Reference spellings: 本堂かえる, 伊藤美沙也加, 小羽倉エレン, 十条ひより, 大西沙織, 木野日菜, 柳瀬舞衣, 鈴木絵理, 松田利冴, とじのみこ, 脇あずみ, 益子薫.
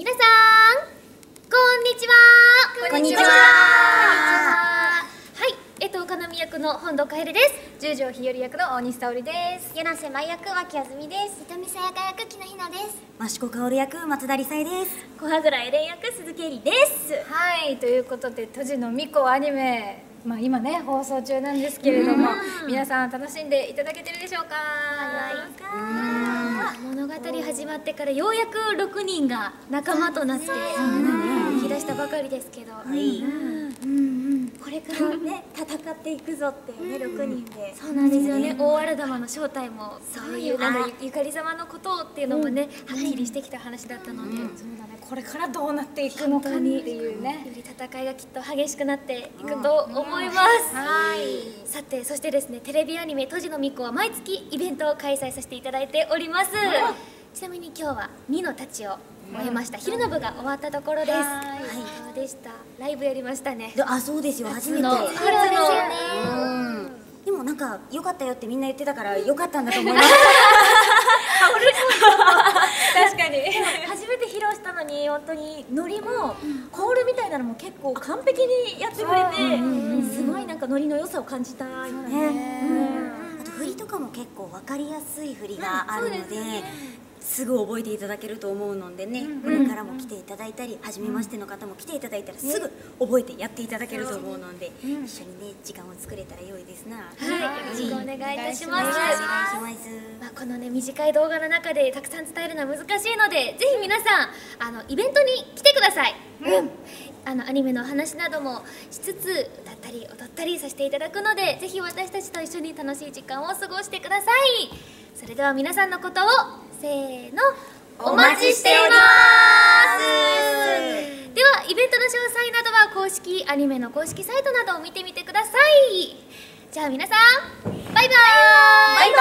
皆さんこんにちは。はい、かなみ役の本堂かえるです。十条ひより役の大西沙織です。柳瀬舞役脇あずみです。伊藤美沙也加役木野ひなです。益子薫役松田理沙です。小羽倉エレン役鈴木絵里です。はい、ということでとじのみこアニメ、今ね放送中なんですけれども、皆さん楽しんでいただけてるでしょうか。物語始まってからようやく6人が仲間となって引き出したばかりですけど、これからね戦っていくぞって6人で。そうなんですよね。大荒玉の正体もそういうゆかり様のことをっていうのもねはっきりしてきた話だったので、これからどうなっていくのかっていうね、より戦いがきっと激しくなっていくと思います。さて、そしてですね、テレビアニメとじのみこは毎月イベントを開催させていただいております。ちなみに今日は2の太刀を終えました。昼の部が終わったところです。はい、どうでした？ライブやりましたね。あ、そうですよ。初めて。初ですよね。でもなんか良かったよってみんな言ってたから良かったんだと思います。確かに。初めて披露したのに本当にノリもコールみたいなのも結構完璧にやってくれて、すごいなんかノリの良さを感じたよね。あと振りとかも結構分かりやすい振りがあるので。すぐ覚えていただけると思うのでね、これからも来ていただいたり、初めましての方も来ていただいたらすぐ覚えてやっていただけると思うので、一緒にね時間を作れたら良いですな。はい、よろしくお願いいたします。このね短い動画の中でたくさん伝えるのは難しいので、ぜひ皆さんイベントに来てください。アニメのお話などもしつつ歌ったり踊ったりさせていただくので、ぜひ私たちと一緒に楽しい時間を過ごしてください。それでは皆さんのことをせーの、お待ちしています。ではイベントの詳細などは公式アニメの公式サイトなどを見てみてください。じゃあ皆さんバイバーイ。